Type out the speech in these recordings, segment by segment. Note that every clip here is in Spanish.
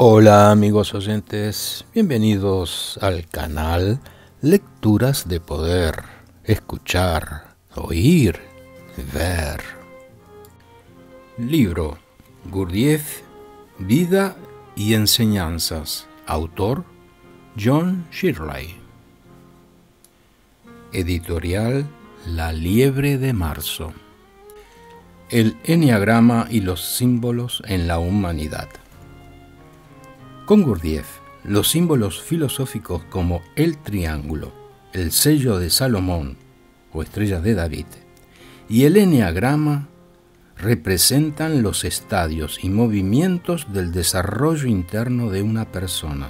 Hola amigos oyentes, bienvenidos al canal Lecturas de Poder, escuchar, oír, ver. Libro Gurdjieff, Vida y Enseñanzas, autor John Shirley. Editorial La Liebre de Marzo. El Eneagrama y los símbolos en la humanidad. Con Gurdjieff, los símbolos filosóficos como el triángulo, el sello de Salomón o estrella de David y el eneagrama representan los estadios y movimientos del desarrollo interno de una persona.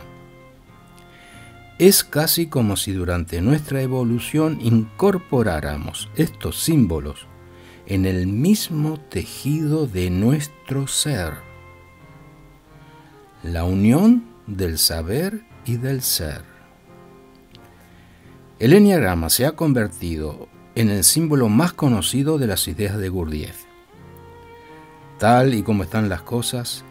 Es casi como si durante nuestra evolución incorporáramos estos símbolos en el mismo tejido de nuestro ser. La unión del saber y del ser. El eneagrama se ha convertido en el símbolo más conocido de las ideas de Gurdjieff. Tal y como están las cosas,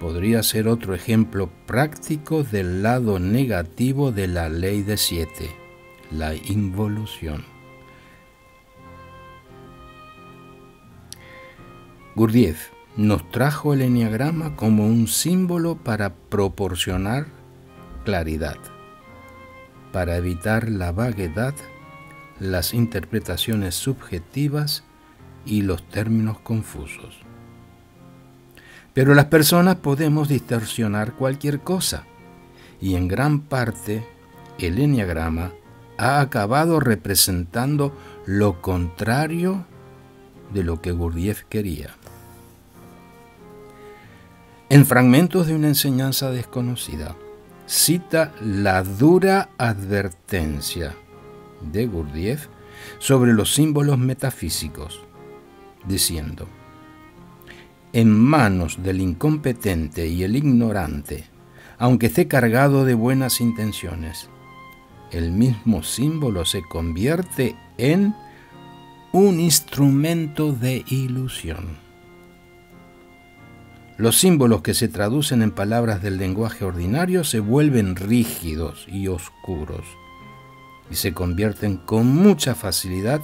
podría ser otro ejemplo práctico del lado negativo de la ley de 7, la involución. Gurdjieff nos trajo el eneagrama como un símbolo para proporcionar claridad, para evitar la vaguedad, las interpretaciones subjetivas y los términos confusos. Pero las personas podemos distorsionar cualquier cosa, y en gran parte el eneagrama ha acabado representando lo contrario de lo que Gurdjieff quería. En fragmentos de una enseñanza desconocida, cita la dura advertencia de Gurdjieff sobre los símbolos metafísicos, diciendo: en manos del incompetente y el ignorante, aunque esté cargado de buenas intenciones, el mismo símbolo se convierte en un instrumento de ilusión. Los símbolos que se traducen en palabras del lenguaje ordinario se vuelven rígidos y oscuros y se convierten con mucha facilidad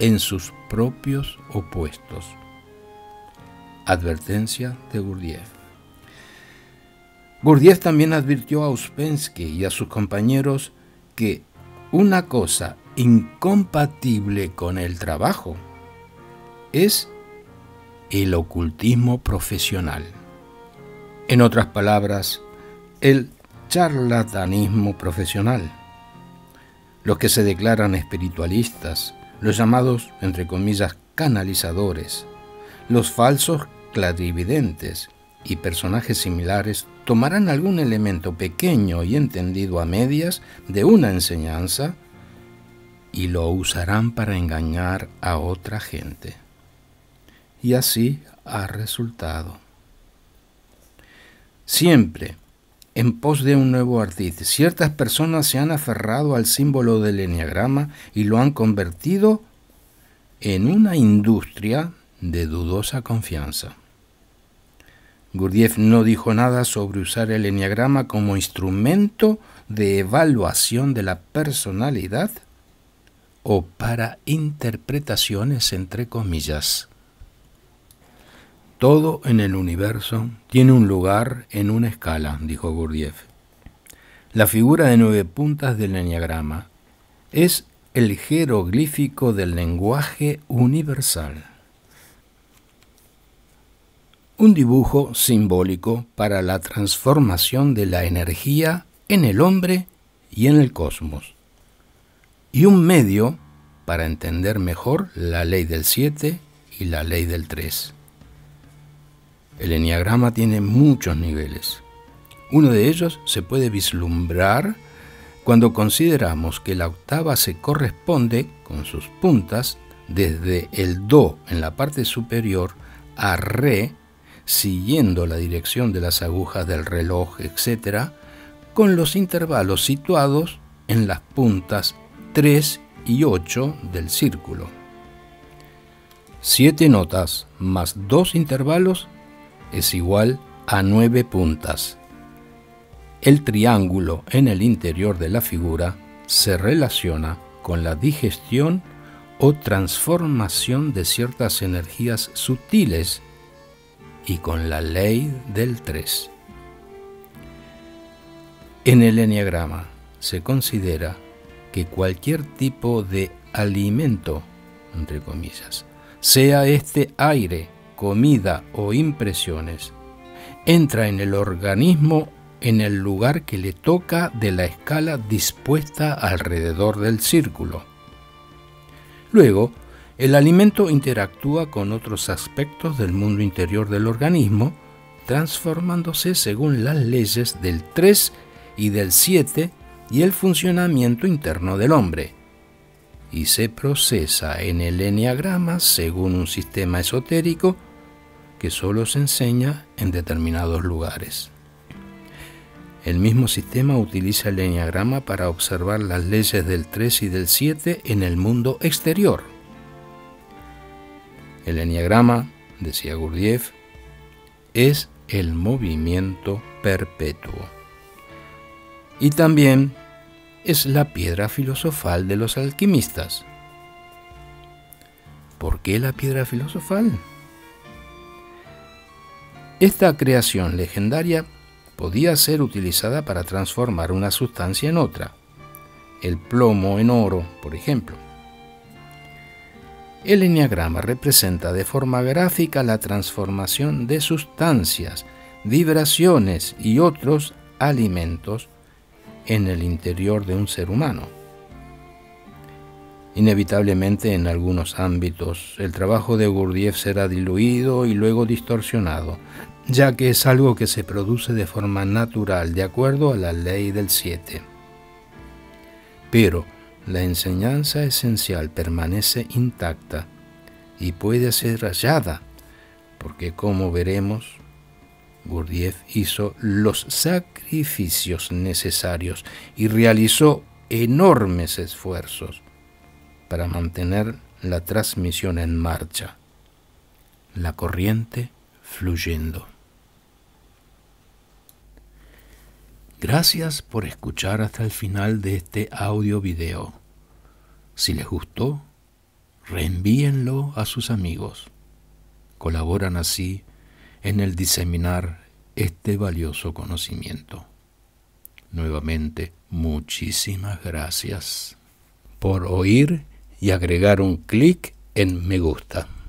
en sus propios opuestos. Advertencia de Gurdjieff. Gurdjieff también advirtió a Uspensky y a sus compañeros que una cosa incompatible con el trabajo es el ocultismo profesional. En otras palabras, el charlatanismo profesional. Los que se declaran espiritualistas, los llamados, entre comillas, canalizadores, los falsos clarividentes y personajes similares tomarán algún elemento pequeño y entendido a medias de una enseñanza y lo usarán para engañar a otra gente. Y así ha resultado. Siempre, en pos de un nuevo artista, ciertas personas se han aferrado al símbolo del eneagrama y lo han convertido en una industria de dudosa confianza. Gurdjieff no dijo nada sobre usar el eneagrama como instrumento de evaluación de la personalidad o para interpretaciones entre comillas. Todo en el universo tiene un lugar en una escala, dijo Gurdjieff. La figura de 9 puntas del eneagrama es el jeroglífico del lenguaje universal. Un dibujo simbólico para la transformación de la energía en el hombre y en el cosmos. Y un medio para entender mejor la ley del 7 y la ley del 3. El eneagrama tiene muchos niveles. Uno de ellos se puede vislumbrar cuando consideramos que la octava se corresponde con sus puntas desde el do en la parte superior a re, siguiendo la dirección de las agujas del reloj, etc., con los intervalos situados en las puntas 3 y 8 del círculo. 7 notas más 2 intervalos es igual a 9 puntas, El triángulo en el interior de la figura se relaciona con la digestión o transformación de ciertas energías sutiles y con la ley del 3. En el eneagrama se considera que cualquier tipo de alimento, entre comillas, sea este aire, comida o impresiones, entra en el organismo en el lugar que le toca de la escala dispuesta alrededor del círculo. Luego, el alimento interactúa con otros aspectos del mundo interior del organismo, transformándose según las leyes del 3 y del 7 y el funcionamiento interno del hombre, y se procesa en el eneagrama según un sistema esotérico que solo se enseña en determinados lugares. El mismo sistema utiliza el eneagrama para observar las leyes del 3 y del 7 en el mundo exterior. El eneagrama, decía Gurdjieff, es el movimiento perpetuo. Y también es la piedra filosofal de los alquimistas. ¿Por qué la piedra filosofal? Esta creación legendaria podía ser utilizada para transformar una sustancia en otra, el plomo en oro, por ejemplo. El eneagrama representa de forma gráfica la transformación de sustancias, vibraciones y otros alimentos en el interior de un ser humano. Inevitablemente, en algunos ámbitos, el trabajo de Gurdjieff será diluido y luego distorsionado, ya que es algo que se produce de forma natural, de acuerdo a la ley del 7. Pero la enseñanza esencial permanece intacta y puede ser hallada, porque, como veremos, Gurdjieff hizo los sacrificios necesarios y realizó enormes esfuerzos para mantener la transmisión en marcha, la corriente fluyendo. Gracias por escuchar hasta el final de este audio video. Si les gustó, reenvíenlo a sus amigos. Colaboran así en el diseminar este valioso conocimiento. Nuevamente, muchísimas gracias por oír y agregar un clic en me gusta.